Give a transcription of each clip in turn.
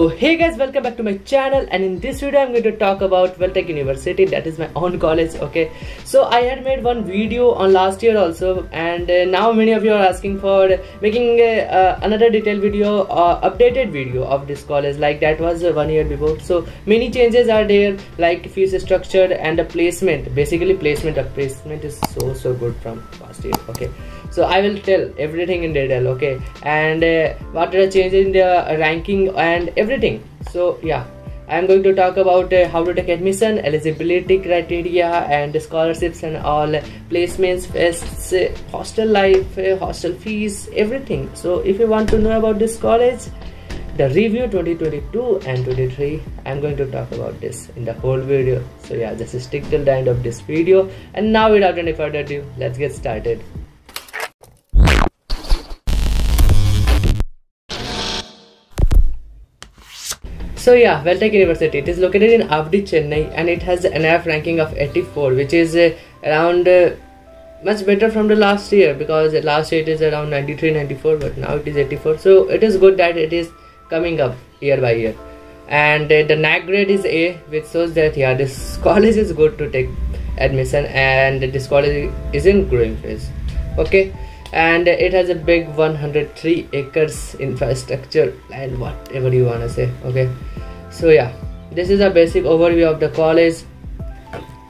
So hey guys, welcome back to my channel, and in this video I'm going to talk about Vel Tech University, that is my own college. Okay, so I had made one video on last year also, and now many of you are asking for making another detailed video or updated video of this college, like that was 1 year before. So many changes are there, like fees structure and the placement. Basically placement is so good from past year. Okay, so I will tell everything in detail. Okay, and what are the changes in the ranking and everything. So yeah, I'm going to talk about how to take admission, eligibility criteria and scholarships and all, placements, fests, hostel life, hostel fees, everything. So if you want to know about this college, the review 2022 and 23, I'm going to talk about this in the whole video. So yeah, just stick till the end of this video, and now without any further ado, let's get started. So yeah, Vel Tech University, it is located in Ugadi, Chennai, and it has an NIF ranking of 84, which is around much better from the last year, because last year it is around 93-94, but now it is 84. So it is good that it is coming up year by year. And the NAC grade is A, which shows that yeah, this college is good to take admission, and this college is in growing phase. Okay, and it has a big 103 acres infrastructure and whatever you wanna say. Okay, so yeah, this is a basic overview of the college.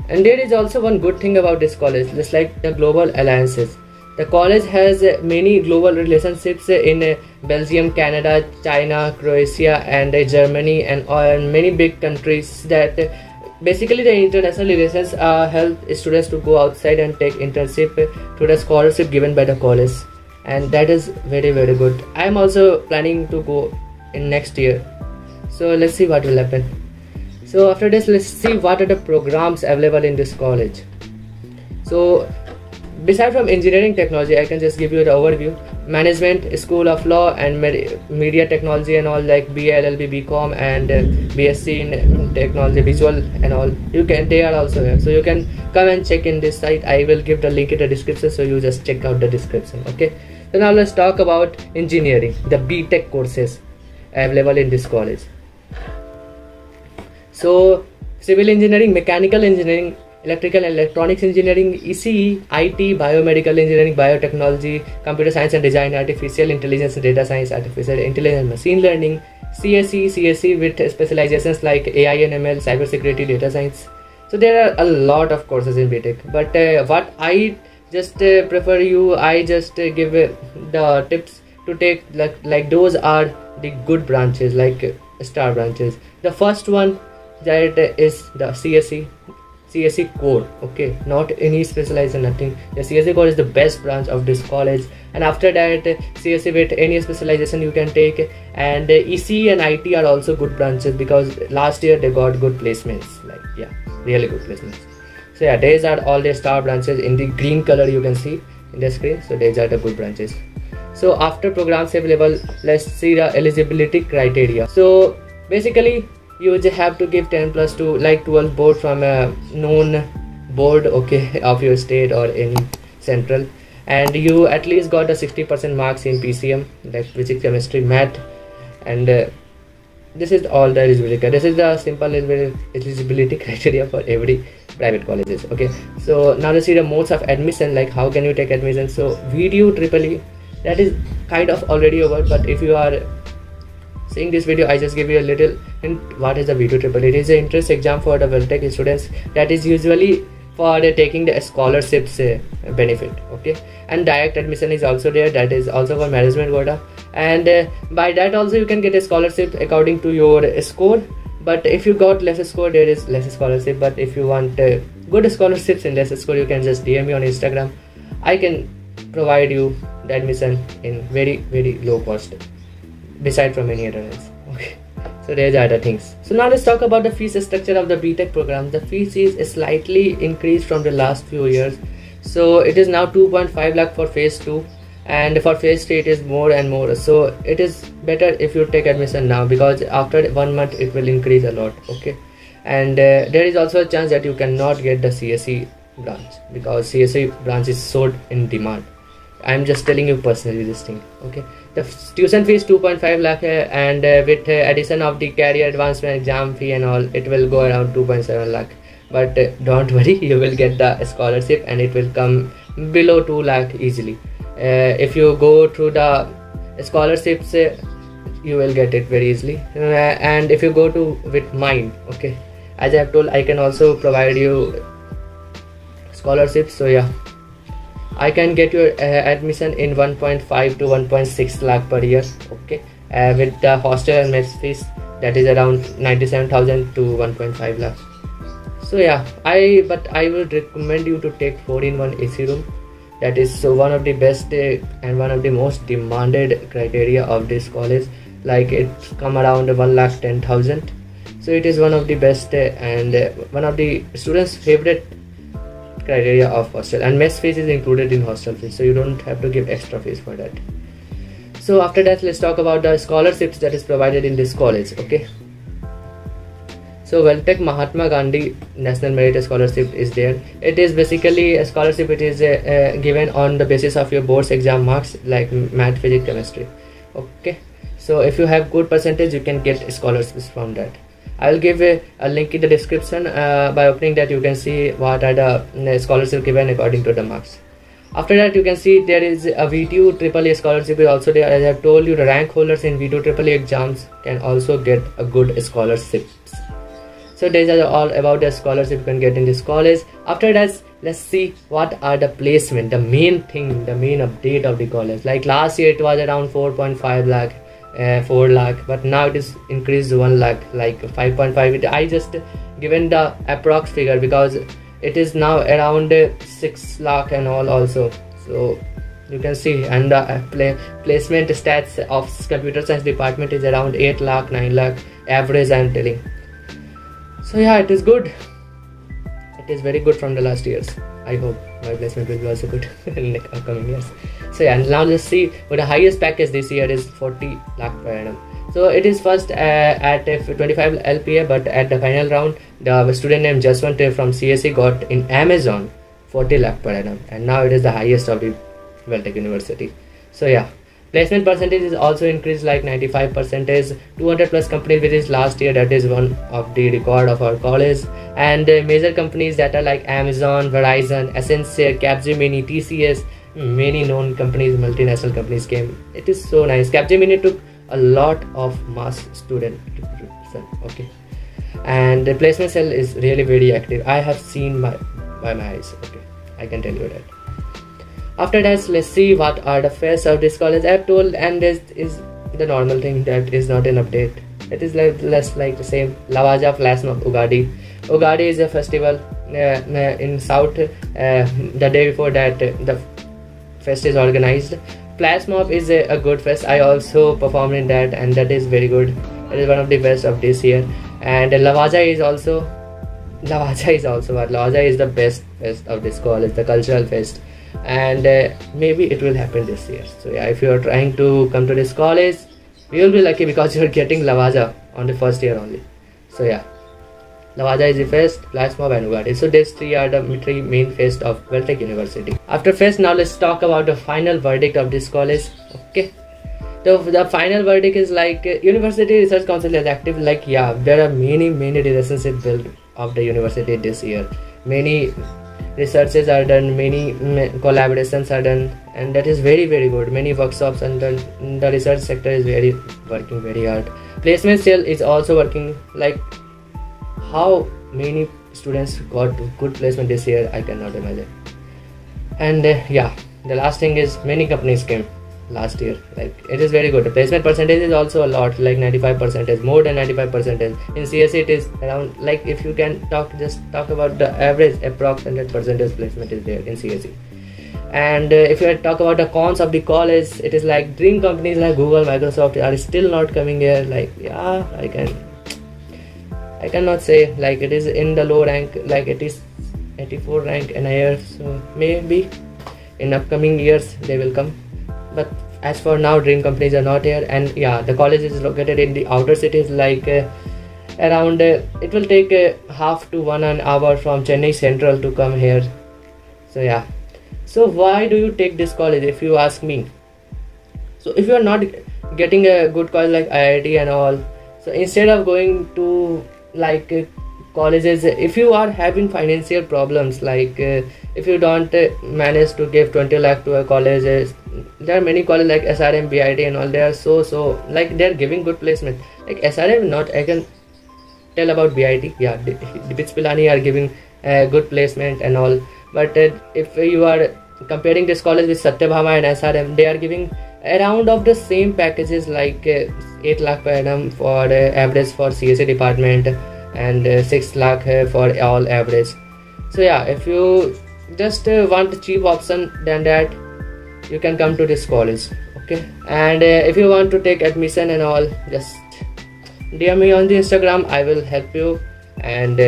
And there is also one good thing about this college, just like the global alliances. The college has many global relationships in Belgium, Canada, China, Croatia and Germany, and many big countries. That basically the international relations help students to go outside and take internship through the scholarship given by the college, and that is very good. I am also planning to go in next year, so let's see what will happen. So after this, let's see what are the programs available in this college. So besides from engineering technology, I can just give you the overview. Management, School of Law and Media Technology and all, like BA, LLB, BCom and BSc in Technology, Visual and all. You can, they are also here. So you can come and check in this site. I will give the link in the description, so you just check out the description. Okay. So now let's talk about engineering, the B.Tech courses available in this college. So civil engineering, mechanical engineering, electrical and electronics engineering, ECE, IT, biomedical engineering, biotechnology, computer science and design, artificial intelligence and data science, artificial intelligence and machine learning, CSE with specializations like AI and ML, cybersecurity, data science. So there are a lot of courses in BTech, but what I just prefer you, I just give the tips to take, like those are the good branches, like star branches. The first one that is the CSE core. Okay, not any specialized or nothing. The CSE core is the best branch of this college, and after that CSE with any specialization you can take. And ECE and IT are also good branches, because last year they got good placements, like yeah, really good placements. So yeah, these are all the star branches in the green color you can see in the screen. So these are the good branches. So after programs available, let's see the eligibility criteria. So basically you just have to give 10+2, like 12 board from a known board, okay, of your state or any central, and you at least got a 60% marks in PCM, like physics, chemistry, math, and this is all the eligibility. This is the simple eligibility criteria for every private colleges. Okay, so now let's see the modes of admission, like how can you take admission. So V2 AAA, that is kind of already over, but if you are seeing this video, I just give you a little hint what is the V2 AAA. It is an entrance exam for the Vel Tech students that is usually for taking the scholarships benefit. Okay, and direct admission is also there, that is also for management quota, and by that also you can get a scholarship according to your score. But if you got less score, there is less scholarship. But if you want good scholarships and less score, you can just DM me on Instagram. I can provide you the admission in very low cost, beside from any other else. Okay, so there's other things. So now let's talk about the fees structure of the BTech program. The fees is slightly increased from the last few years. So it is now 2.5 lakh for phase 2, and for phase 3 it is more and more. So it is better if you take admission now, because after 1 month it will increase a lot. Okay, and there is also a chance that you cannot get the CSE branch, because CSE branch is so in demand. I'm just telling you personally this thing. Okay, The tuition fee is 2.5 lakh and with addition of the career advancement exam fee and all, it will go around 2.7 lakh. But don't worry, you will get the scholarship and it will come below 2 lakh easily. If you go through the scholarships, you will get it very easily. And if you go to with mine, okay, as I have told, I can also provide you scholarships. So yeah, I can get your admission in 1.5 to 1.6 lakh per year, okay, with the hostel and mess fees, that is around 97,000 to 1.5 lakh. So yeah, I would recommend you to take 4-in-1 AC room. That is so one of the best and one of the most demanded criteria of this college. Like it's come around 1,10,000. So it is one of the best and one of the students' favorite criteria of hostel, and mess fees is included in hostel fees, so you don't have to give extra fees for that. So after that, let's talk about the scholarships that is provided in this college. Okay, so Vel Tech Mahatma Gandhi National Merit Scholarship is there. It is basically a scholarship. It is given on the basis of your board's exam marks, like math, physics, chemistry. Okay, so if you have good percentage, you can get scholarships from that. I will give a link in the description. By opening that, you can see what are the scholarships given according to the marks. After that, you can see there is a V2 AAA scholarship is also there. As I have told you, the rank holders in V2 AAA exams can also get a good scholarship. So these are all about the scholarship you can get in this college. After that, let's see what are the placement, the main thing, the main update of the college. Like last year, it was around 4.5 lakh. 4 lakh, but now it is increased to 1 lakh, like 5.5. I just given the approx figure because it is now around 6 lakh and all also. So you can see, and the placement stats of computer science department is around 8 lakh, 9 lakh average, I am telling. So yeah, it is good. It is very good from the last years. I hope my placement will be also good in the upcoming years. So yeah, and now let's see what the highest package this year is 40 lakh per annum. So it is first at 25 LPA, but at the final round, the student named Jaswant from CSE got in Amazon 40 lakh per annum, and now it is the highest of the Vel Tech University. So yeah, placement percentage is also increased, like 95%, 200+ companies, which is last year. That is one of the record of our college. And major companies that are like Amazon, Verizon, Accenture, Capgemini, TCS, many known companies, multinational companies came. It is so nice. Capgemini took a lot of mass student recruitment. Okay, and the placement cell is really very active. I have seen by my eyes. Okay, I can tell you that. After that, let's see what are the fares of this college. I have told, and this is the normal thing that is not an update. It is less like the same. Lavazha, Plasmov, Ugadi. Ugadi is a festival in South. The day before that, the fest is organized. Plasmov is a good fest. I also performed in that, and that is very good. It is one of the best of this year. And Lavazha is the best fest of this college, the cultural fest. And maybe it will happen this year. So yeah, if you are trying to come to this college, you will be lucky because you are getting Lavazha on the first year only. So yeah, Lavazha is the fest, Plasmov and Ugadi. So these three are the three main fest of Vel Tech University. After fest, now let's talk about the final verdict of this college. Okay, so the final verdict is like University Research Council is active. Like yeah, there are many relationships built of the university this year. Many researches are done, many collaborations are done, and that is very good. Many workshops, and the research sector is very working very hard. Placement cell is also working. Like how many students got good placement this year, I cannot imagine. And yeah, the last thing is many companies came last year. Like it is very good. The placement percentage is also a lot, like 95%, more than 95%. In CSE it is around, like if you can just talk about the average, approx 100% placement is there in CSE. And if you talk about the cons of the college, it is like dream companies like Google, Microsoft are still not coming here. Like yeah, I cannot say, like it is in the low rank, like it is 84 rank and higher. So maybe in upcoming years they will come. But as for now, dream companies are not here. And yeah, the college is located in the outer cities, like around it will take half to 1 hour from Chennai Central to come here. So yeah, so why do you take this college, if you ask me? So if you are not getting a good college like IIT and all, so instead of going to like colleges, if you are having financial problems, like if you don't manage to give 20 lakh to a college, there are many colleges like SRM, BIT and all, they are so like they are giving good placement. Like SRM not, I can tell about BIT, yeah, BITS Pilani are giving good placement and all, but if you are comparing this college with Satyabhama and SRM, they are giving around of the same packages like 8 lakh per annum for average for CSA department and 6 lakh for all average. So yeah, if you just want a cheap option, then that you can come to this college, okay? And if you want to take admission and all, just DM me on the Instagram, I will help you and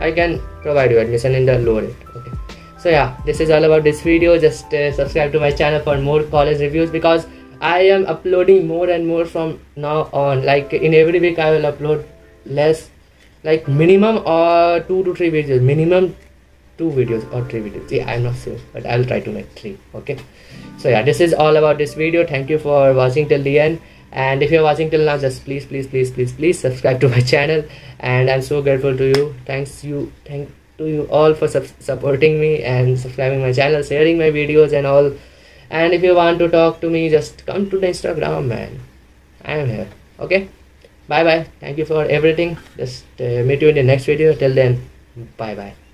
I can provide you admission in the low rate, okay? So yeah, this is all about this video. Just subscribe to my channel for more college reviews, because I am uploading more and more from now on. Like in every week I will upload less, like minimum or 2 to 3 videos, minimum 2 videos or 3 videos. Yeah, I'm not sure, but I'll try to make 3, okay? So yeah, this is all about this video. Thank you for watching till the end, and if you're watching till now, just please subscribe to my channel, and I'm so grateful to you. Thank to you all for supporting me and subscribing my channel, sharing my videos and all. And if you want to talk to me, just come to the Instagram, man, I am here, okay? Bye bye, thank you for everything. Just meet you in the next video. Till then, bye bye.